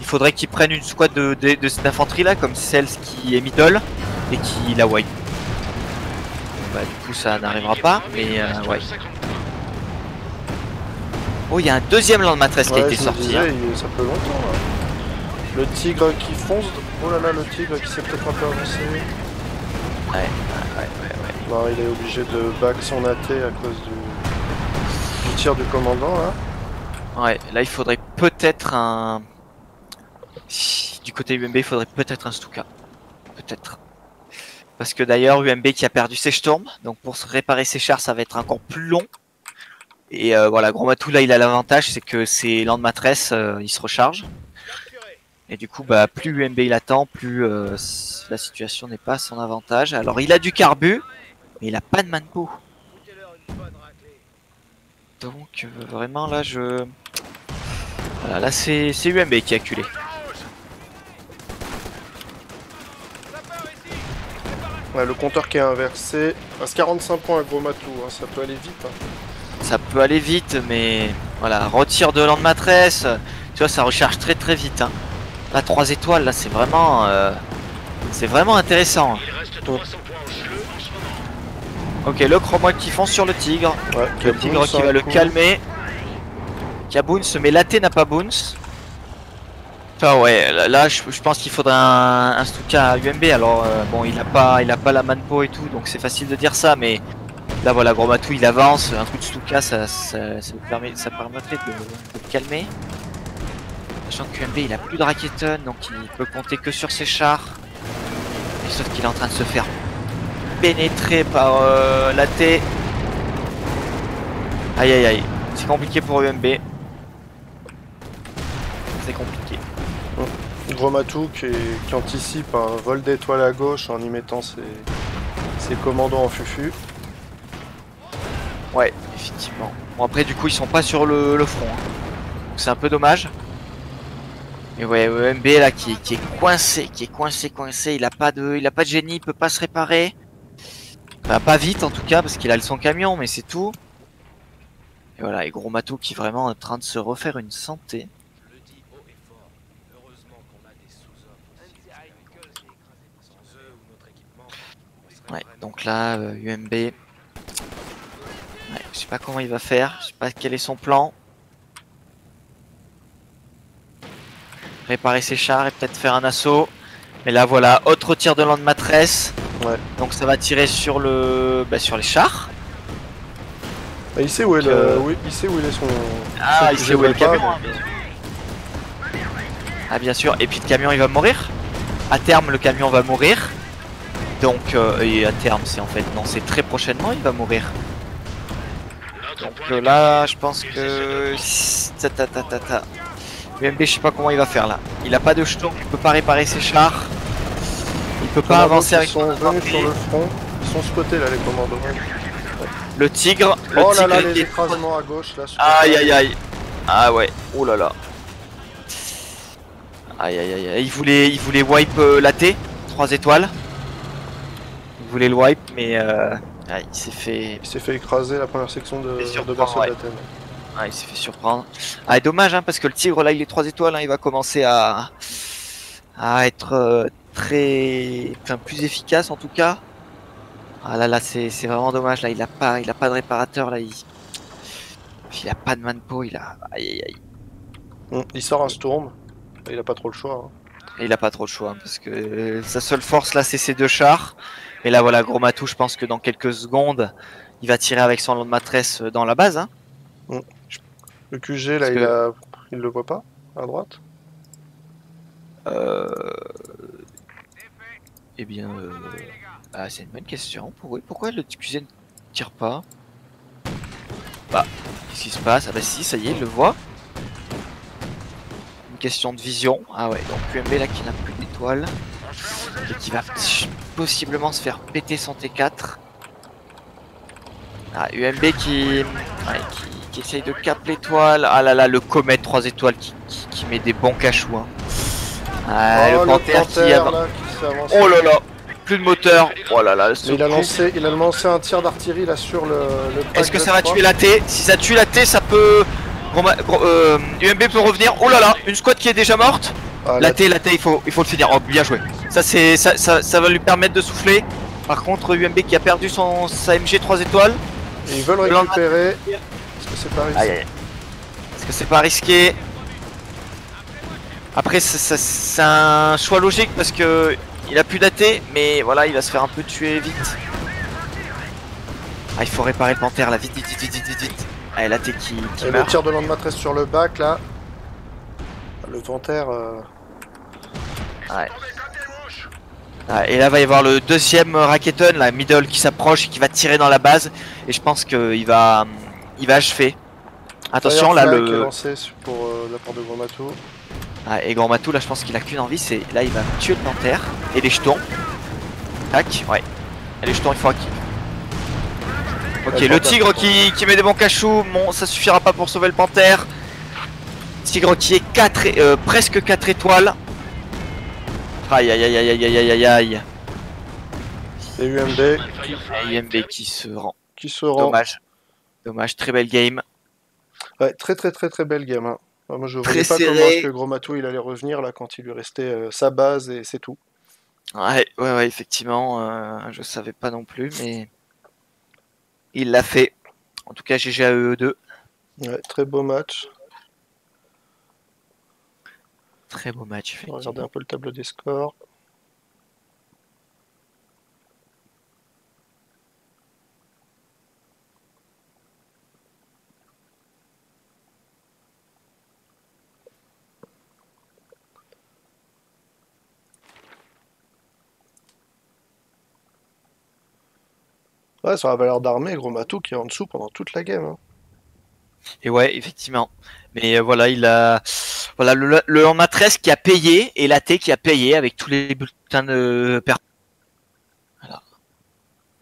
Il faudrait qu'ils prennent une squad de, de, de cette infanterie là, comme celle qui est middle et qui la wipe. Bah, du coup, ça n'arrivera pas, mais euh, ouais. Oh, il y a un deuxième Land Mattress ouais, qui a été sorti. Disais, hein. Ça fait longtemps. Hein. Le tigre qui fonce. Oh là là, le tigre qui s'est peut-être un peu avancé. Ouais, ouais, ouais, ouais. Non, il est obligé de back son A T à cause du, du tir du commandant. Là. Ouais, là, il faudrait peut-être un. Du côté U M B, il faudrait peut-être un Stuka. Peut-être. Parce que d'ailleurs, U M B qui a perdu ses Sturm. Donc pour se réparer ses chars, ça va être encore plus long. Et euh, voilà, GrosMatou là, il a l'avantage, c'est que ses Land Mattress, euh, il se recharge. Et du coup, bah plus U M B il attend, plus euh, la situation n'est pas à son avantage. Alors il a du carbu, mais il a pas de manpo. Donc euh, vraiment là, je... Voilà, là c'est U M B qui a culé. Ouais, le compteur qui est inversé, passe quarante-cinq points à GrosMatou, hein, ça peut aller vite. Hein. Ça peut aller vite, mais voilà, retire de Land Mattress, tu vois, ça recharge très très vite. Hein. Là, trois étoiles, là, c'est vraiment, euh... c'est vraiment intéressant. Hein. Il reste trois cents points au jeu en ce moment. Ok, le Cromwell qui fonce sur le tigre, ouais, le tigre qui va le calmer. Qui a bounce, mais l'A T n'a pas bounce. Ah ouais, là, là je, je pense qu'il faudrait un, un Stuka à U M B. Alors euh, bon, il a pas, il a pas la manpo et tout, donc c'est facile de dire ça, mais là voilà, GrosMatou il avance, un coup de Stuka, ça, ça, ça permet, ça permettrait de, de le calmer. Sachant que U M B il a plus de Rakete, donc il peut compter que sur ses chars. Et sauf qu'il est en train de se faire pénétré par euh, la T. Aïe aïe aïe, c'est compliqué pour U M B. C'est compliqué. Mmh. GrosMatou qui, qui anticipe un vol d'étoile à gauche en y mettant ses, ses commandos en fufu. Ouais, effectivement. Bon, après, du coup, ils sont pas sur le, le front. Hein. Donc, c'est un peu dommage. Et ouais, U M B là qui, qui est coincé, qui est coincé, coincé. Il a pas de, il a pas de génie, il peut pas se réparer. Bah, pas vite en tout cas, parce qu'il a son camion, mais c'est tout. Et voilà, et GrosMatou qui est vraiment en train de se refaire une santé. Ouais, donc là, euh, U M B, ouais, je sais pas comment il va faire, je sais pas quel est son plan. Réparer ses chars et peut-être faire un assaut. Mais là, voilà, autre tir de Land Mattress. Ouais. Donc ça va tirer sur le, bah, sur les chars. Bah, il sait où est le, euh... oui, il sait où il est son. Ah, il sait où est le camion. Hein, bien sûr. Ah, bien sûr. Et puis le camion, il va mourir. À terme, le camion va mourir. Donc, euh, et à terme, c'est en fait, non, c'est très prochainement, il va mourir. Donc là, je pense que... Ta, ta, ta, ta. U M B, je sais pas comment il va faire là. Il a pas de jetons, il peut pas réparer ses chars. Il peut pas avancer avec... Ils sont venus sur le front, ils sont spotés là, les commandos. Ouais. Le tigre, le oh tigre... Oh là là, les écrasements à gauche là. Aïe aïe aïe. Ah ouais, oh là là. Aïe aïe aïe, il voulait, il voulait wipe euh, la T, trois étoiles. Il voulait le wipe, mais euh... ah, il s'est fait... Il s'est fait écraser la première section de Obersoldat. Ah, il s'est fait surprendre. Ah, dommage, hein, parce que le tigre, là, il est trois étoiles, hein, il va commencer à, à être euh, très, enfin, plus efficace, en tout cas. Ah là là, c'est vraiment dommage, là, il a pas, il a pas de réparateur, là, il, il a pas de manpo, il a, aïe, aïe, aïe. Il sort un Sturm, il a pas trop le choix. Hein. Il a pas trop le choix, hein, parce que euh, sa seule force, là, c'est ses deux chars. Et là, voilà, GrosMatou, je pense que dans quelques secondes, il va tirer avec son Land Mattress dans la base, hein. Mmh. Le Q G là, il, que... a... il le voit pas à droite. Euh... Eh bien, euh... ah, c'est une bonne question. Pour... Pourquoi le Q G ne tire pas? Bah, qu'est-ce qui se passe? Ah bah si, ça y est, il le voit. Une question de vision. Ah ouais, donc U M B là qui n'a plus d'étoile et qui va possiblement se faire péter son T quatre. Ah, U M B qui... Ouais, qui... qui essaye de cap l'étoile. Ah là là, le comète trois étoiles qui, qui, qui met des bons cachous. Hein. Ah, oh, le Panther, le Panther qui, av... là, qui avancé. Oh là là, plus de moteur. Oh là là, il a, lancé, il a lancé un tir d'artillerie là sur le... le Est-ce que ça va tuer la T? Si ça tue la T, ça peut... Gros, gros, euh, U M B peut revenir. Oh là là, une squad qui est déjà morte. Ah, la T, la T, il faut, il faut le finir. Oh, bien joué. Ça, c'est, ça, ça, ça va lui permettre de souffler. Par contre, U M B qui a perdu son, sa M G trois étoiles. Et ils veulent récupérer. Est-ce que c'est pas risqué? Est-ce que c'est pas risqué? Après, c'est un choix logique parce que il a plus d'A T, mais voilà, il va se faire un peu tuer vite. Ah, il faut réparer le Panther là, vite, vite, vite, vite, vite, vite. Ah, l'A T qui, qui. Et meurt. Le tir de Land Mattress sur le bac là. Le Panther. Euh... Ouais. Ah, et là va y avoir le deuxième Rakete, la middle qui s'approche et qui va tirer dans la base. Et je pense qu'il va, il va achever. Attention là, le... Qui est lancé pour euh, la part de GrosMatou. Ah, et GrosMatou là, je pense qu'il a qu'une envie, c'est là il va tuer le Panther et les jetons. Tac, ouais. Et les jetons, il faut acquis. Ok, le, le tigre qui, qui met des bons cachous, bon, ça suffira pas pour sauver le Panther. Tigre qui est quatre et, euh, presque quatre étoiles. Aïe aïe aïe aïe aïe aïe aïe. Et U M B. Et U M B qui se rend. Qui se rend. Dommage. Dommage, très belle game. Ouais, très très très très belle game. Hein. Enfin, moi je voyais pas serré. Comment est-ce que GrosMatou il allait revenir là quand il lui restait euh, sa base et c'est tout. Ouais, ouais, ouais, effectivement, euh, je savais pas non plus, mais il l'a fait. En tout cas, G G à E deux. Ouais, très beau match. Très beau match. On va regarder un peu le tableau des scores. Ouais, sur la valeur d'armée, GrosMatou qui est en dessous pendant toute la game. Hein. Et ouais, effectivement. Mais euh, voilà, il a voilà le, le Land Mattress qui a payé et l'A T qui a payé avec tous les bulletins de pertes. Voilà.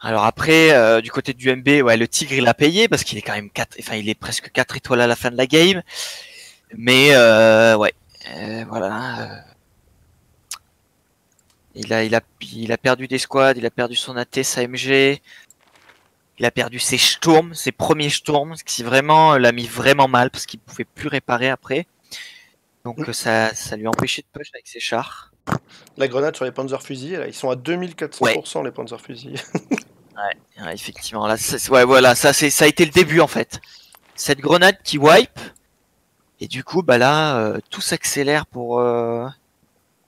Alors après, euh, du côté du U M B, ouais, le Tigre il a payé parce qu'il est quand même quatre, enfin il est presque quatre étoiles à la fin de la game. Mais euh, ouais, euh, voilà. Euh... Il a, il a, il a perdu des squads, il a perdu son A T, sa M G. Il a perdu ses Sturm, ses premiers Sturm, ce qui vraiment l'a mis vraiment mal parce qu'il ne pouvait plus réparer après. Donc mmh. ça, ça lui a empêché de push avec ses chars. La grenade sur les Panzer Fusilier, là, ils sont à deux mille quatre cents pour cent ouais. Les Panzer Fusilier. ouais, ouais, effectivement. Là, ouais, voilà, ça, ça a été le début en fait. Cette grenade qui wipe. Et du coup, bah là, euh, tout s'accélère pour, euh,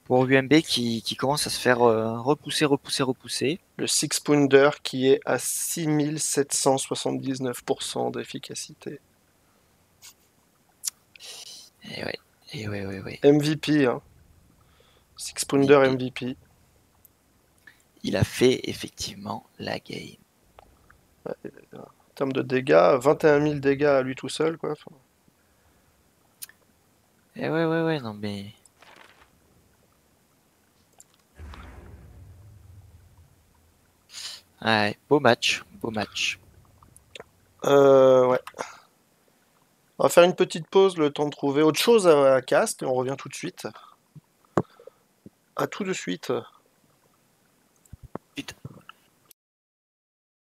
pour U M B qui, qui commence à se faire euh, repousser, repousser, repousser. Le Six-Pounder qui est à six mille sept cent soixante-dix-neuf pour cent d'efficacité. Et ouais, et ouais, ouais, ouais. M V P, hein. Six-Pounder M V P. Il a fait effectivement la game. Ouais, en termes de dégâts, vingt et un mille dégâts à lui tout seul, quoi. Enfin... Et ouais, ouais, ouais, non mais... Ouais, beau match, beau match. Euh, ouais. On va faire une petite pause, le temps de trouver autre chose à cast, et on revient tout de suite. À tout de suite.